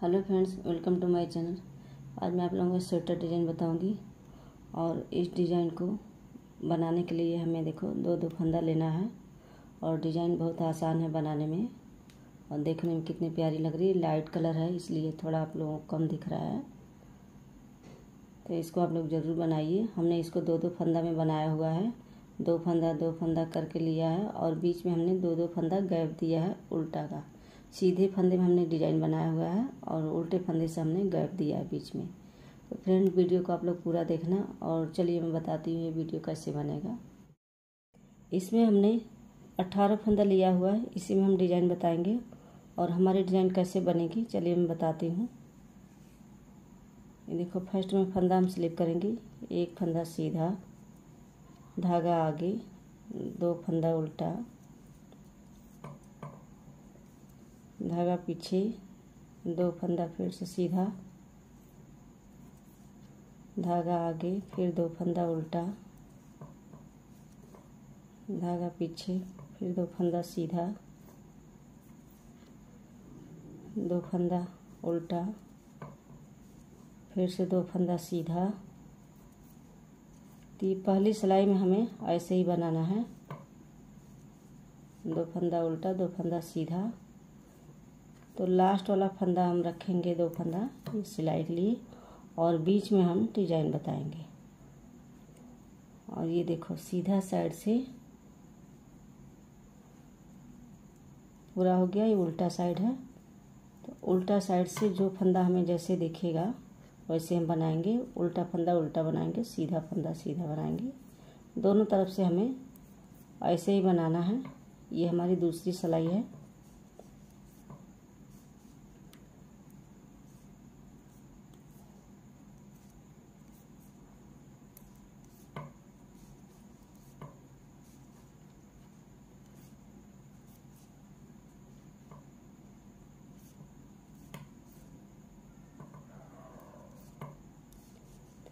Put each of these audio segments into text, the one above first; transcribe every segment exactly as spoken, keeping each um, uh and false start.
Hello friends, welcome to my channel. आज मैं आप लोगों को स्वेटर डिज़ाइन बताऊंगी। और इस डिज़ाइन को बनाने के लिए हमें देखो दो दो फंदा लेना है। और डिज़ाइन बहुत आसान है बनाने में और देखने में कितनी प्यारी लग रही है। लाइट कलर है इसलिए थोड़ा आप लोगों को कम दिख रहा है, तो इसको आप लोग ज़रूर बनाइए। हमने इसको दो दो फंदा में बनाया हुआ है, दो फंदा दो फंदा करके लिया है और बीच में हमने दो दो फंदा गैप दिया है उल्टा का। सीधे फंदे में हमने डिज़ाइन बनाया हुआ है और उल्टे फंदे से हमने गैप दिया है बीच में। तो फ्रेंड, वीडियो को आप लोग पूरा देखना। और चलिए मैं बताती हूँ ये वीडियो कैसे बनेगा। इसमें हमने अट्ठारह फंदा लिया हुआ है, इसी में हम डिज़ाइन बताएंगे। और हमारी डिज़ाइन कैसे बनेगी चलिए मैं बताती हूँ। ये देखो, फर्स्ट में फंदा हम स्लिप करेंगे, एक फंदा सीधा, धागा आगे, दो फंदा उल्टा, धागा पीछे, दो फंदा फिर से सीधा, धागा आगे, फिर दो फंदा उल्टा, धागा पीछे, फिर दो फंदा सीधा, दो फंदा उल्टा, फिर से दो फंदा सीधा। तो पहली सिलाई में हमें ऐसे ही बनाना है, दो फंदा उल्टा, दो फंदा सीधा। तो लास्ट वाला फंदा हम रखेंगे दो फंदा इस सिलाई के लिए और बीच में हम डिज़ाइन बताएंगे। और ये देखो, सीधा साइड से पूरा हो गया, ये उल्टा साइड है। तो उल्टा साइड से जो फंदा हमें जैसे दिखेगा वैसे हम बनाएंगे। उल्टा फंदा उल्टा बनाएंगे, सीधा फंदा सीधा बनाएंगे। दोनों तरफ से हमें ऐसे ही बनाना है। ये हमारी दूसरी सिलाई है।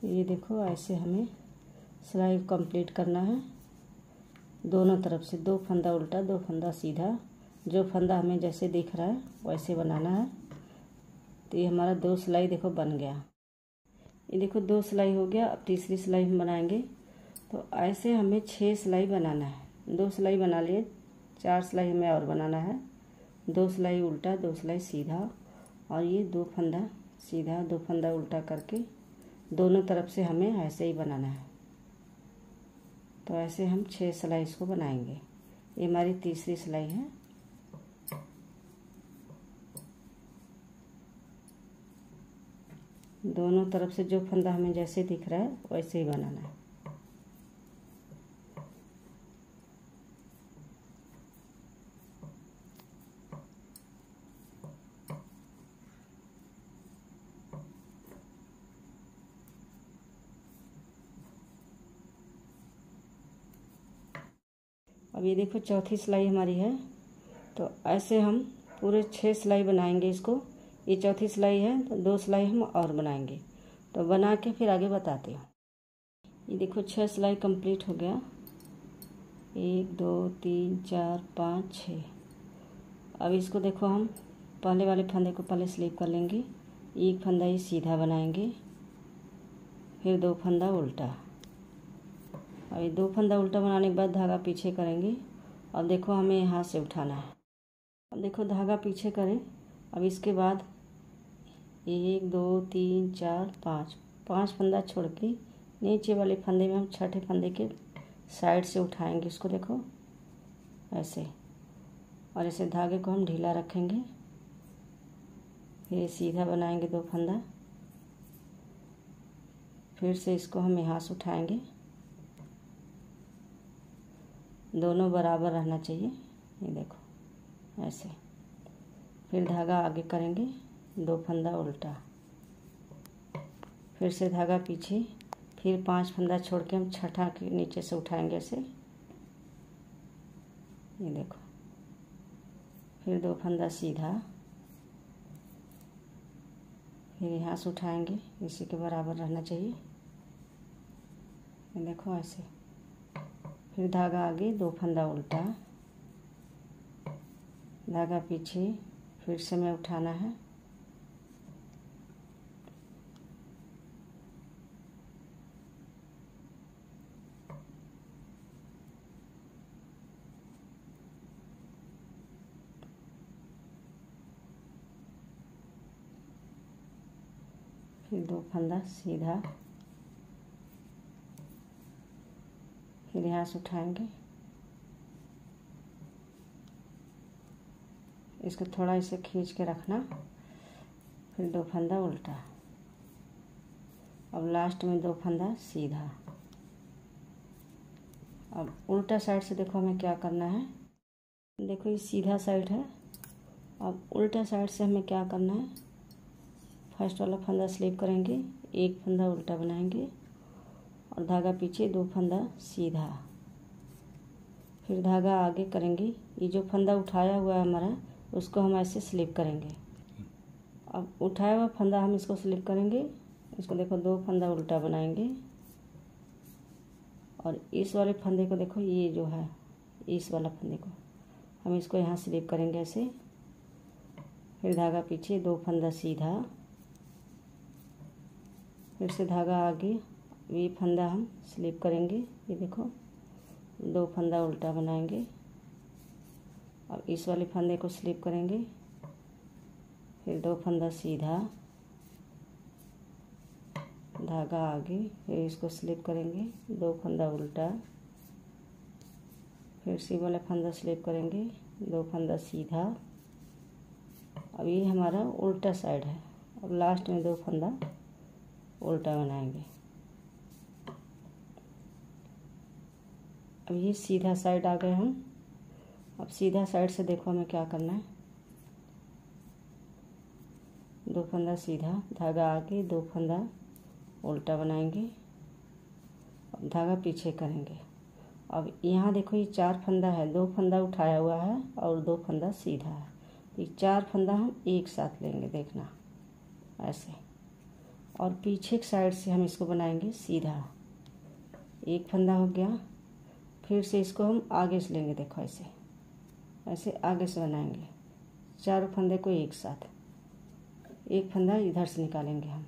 ये देखो, ऐसे हमें सिलाई कंप्लीट करना है दोनों तरफ से, दो फंदा उल्टा, दो फंदा सीधा। जो फंदा हमें जैसे दिख रहा है वैसे बनाना है। तो ये हमारा दो सिलाई देखो बन गया। ये देखो, दो सिलाई हो गया। अब तीसरी सिलाई हम बनाएंगे। तो ऐसे हमें छः सिलाई बनाना है। दो सिलाई बना लिए, चार सिलाई हमें और बनाना है। दो सिलाई उल्टा, दो सिलाई सीधा, और ये दो फंदा सीधा, दो फंदा उल्टा करके दोनों तरफ से हमें ऐसे ही बनाना है। तो ऐसे हम छः सिलाई इसको बनाएंगे। ये हमारी तीसरी सिलाई है। दोनों तरफ से जो फंदा हमें जैसे दिख रहा है वैसे ही बनाना है। अब ये देखो, चौथी सिलाई हमारी है। तो ऐसे हम पूरे छः सिलाई बनाएंगे इसको। ये चौथी सिलाई है, तो दो सिलाई हम और बनाएंगे। तो बना के फिर आगे बताते हैं। ये देखो, छः सिलाई कंप्लीट हो गया, एक दो तीन चार पाँच छः। अब इसको देखो, हम पहले वाले फंदे को पहले स्लिप कर लेंगे। एक फंदा ये सीधा बनाएंगे, फिर दो फंदा उल्टा। और ये दो फंदा उल्टा बनाने के बाद धागा पीछे करेंगे। अब देखो, हमें यहाँ से उठाना है। अब देखो, धागा पीछे करें। अब इसके बाद एक दो तीन चार पाँच, पाँच फंदा छोड़ के नीचे वाले फंदे में हम छठे फंदे के साइड से उठाएंगे इसको। देखो ऐसे, और ऐसे धागे को हम ढीला रखेंगे। फिर सीधा बनाएंगे दो फंदा, फिर से इसको हम यहाँ से उठाएंगे। दोनों बराबर रहना चाहिए। ये देखो ऐसे, फिर धागा आगे करेंगे, दो फंदा उल्टा, फिर से धागा पीछे, फिर पांच फंदा छोड़ के हम छठा के नीचे से उठाएंगे ऐसे। ये देखो, फिर दो फंदा सीधा, फिर यहाँ से उठाएंगे, इसी के बराबर रहना चाहिए। ये देखो ऐसे, फिर धागा आगे, दो फंदा उल्टा, धागा पीछे, फिर से हमें उठाना है। फिर दो फंदा सीधा, फिर यहाँ से उठाएंगे इसको, थोड़ा इसे खींच के रखना, फिर दो फंदा उल्टा, अब लास्ट में दो फंदा सीधा। अब उल्टा साइड से देखो हमें क्या करना है। देखो ये सीधा साइड है, अब उल्टा साइड से हमें क्या करना है। फर्स्ट वाला फंदा स्लिप करेंगे, एक फंदा उल्टा बनाएंगे और धागा पीछे, दो फंदा सीधा, फिर धागा आगे करेंगे। ये जो फंदा उठाया हुआ है हमारा उसको हम ऐसे स्लिप करेंगे। अब उठाया हुआ फंदा हम इसको स्लिप करेंगे, इसको देखो दो फंदा उल्टा बनाएंगे और इस वाले फंदे को देखो, ये जो है इस वाला फंदे को हम इसको यहाँ स्लिप करेंगे ऐसे, फिर धागा पीछे, दो फंदा सीधा, फिर से धागा आगे, ये फंदा हम स्लिप करेंगे, ये देखो दो फंदा उल्टा बनाएंगे। अब इस वाले फंदे को स्लिप करेंगे, फिर दो फंदा सीधा, धागा आगे, फिर इसको स्लिप करेंगे, दो फंदा उल्टा, फिर इसी वाला फंदा स्लिप करेंगे, दो फंदा सीधा। अब ये हमारा उल्टा साइड है, अब लास्ट में दो फंदा उल्टा बनाएंगे। अब ये सीधा साइड आ गए हम। अब सीधा साइड से देखो हमें क्या करना है। दो फंदा सीधा, धागा आगे, दो फंदा उल्टा बनाएंगे, अब धागा पीछे करेंगे। अब यहाँ देखो ये चार फंदा है, दो फंदा उठाया हुआ है और दो फंदा सीधा है, ये चार फंदा हम एक साथ लेंगे, देखना ऐसे। और पीछे की साइड से हम इसको बनाएंगे सीधा, एक फंदा हो गया, फिर से इसको हम आगे से लेंगे, देखो ऐसे ऐसे आगे से बनाएंगे, चारों फंदे को एक साथ, एक फंदा इधर से निकालेंगे हम।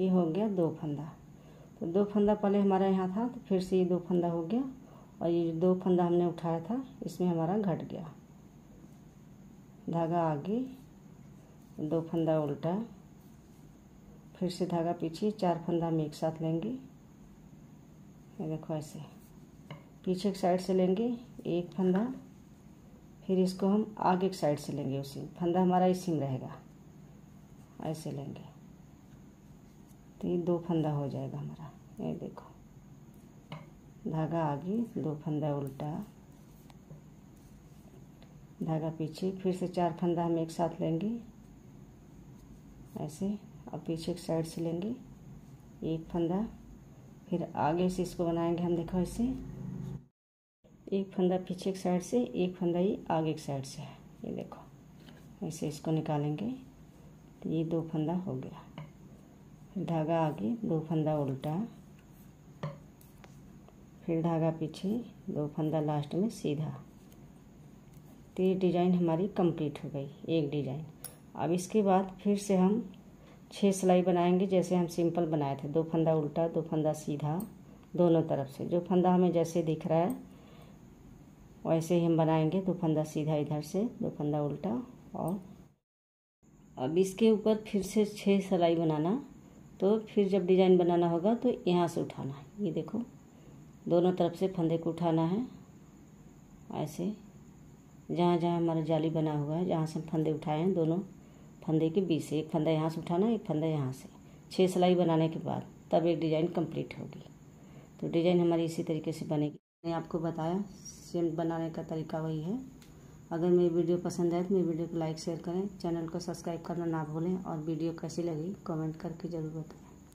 ये हो गया दो फंदा, तो दो फंदा पहले हमारा यहाँ था, तो फिर से ये दो फंदा हो गया और ये दो फंदा हमने उठाया था इसमें हमारा घट गया। धागा आगे, दो फंदा उल्टा, फिर से धागा पीछे, चार फंदा हम एक साथ लेंगे, ये देखो ऐसे। पीछे की साइड से लेंगे एक फंदा, फिर इसको हम आगे की साइड से लेंगे, उसी फंदा हमारा इसी में रहेगा, ऐसे लेंगे, तो ये दो फंदा हो जाएगा हमारा। ये देखो धागा आगे, दो फंदा उल्टा, धागा पीछे, फिर से चार फंदा हम एक साथ लेंगे ऐसे। अब पीछे एक साइड से लेंगे एक फंदा, फिर आगे से इसको बनाएंगे हम, देखो ऐसे, एक फंदा पीछे एक साइड से, एक फंदा ये आगे एक साइड से है, ये देखो ऐसे इसको निकालेंगे, तो ये दो फंदा हो गया। फिर धागा आगे, दो फंदा उल्टा, फिर धागा पीछे, दो फंदा लास्ट में सीधा, तो ये डिज़ाइन हमारी कंप्लीट हो गई, एक डिज़ाइन। अब इसके बाद फिर से हम छः सिलाई बनाएंगे जैसे हम सिंपल बनाए थे, दो फंदा उल्टा, दो फंदा सीधा, दोनों तरफ से, जो फंदा हमें जैसे दिख रहा है वैसे ही हम बनाएंगे। दो फंदा सीधा इधर से, दो फंदा उल्टा, और अब इसके ऊपर फिर से छः सिलाई बनाना। तो फिर जब डिज़ाइन बनाना होगा तो यहाँ से उठाना है, ये देखो दोनों तरफ से फंदे को उठाना है ऐसे, जहाँ जहाँ हमारा जाली बना हुआ है, जहाँ से हम फंदे उठाए हैं, दोनों फंदे के बीच से एक फंदा यहाँ से उठाना, एक फंदा यहाँ से। छः सिलाई बनाने के बाद तब एक डिज़ाइन कंप्लीट होगी। तो डिज़ाइन हमारी इसी तरीके से बनेगी। मैंने आपको बताया सेम बनाने का तरीका वही है। अगर मेरी वीडियो पसंद आए तो मेरी वीडियो को लाइक शेयर करें, चैनल को सब्सक्राइब करना ना भूलें, और वीडियो कैसी लगी कमेंट करके ज़रूर बताएँ।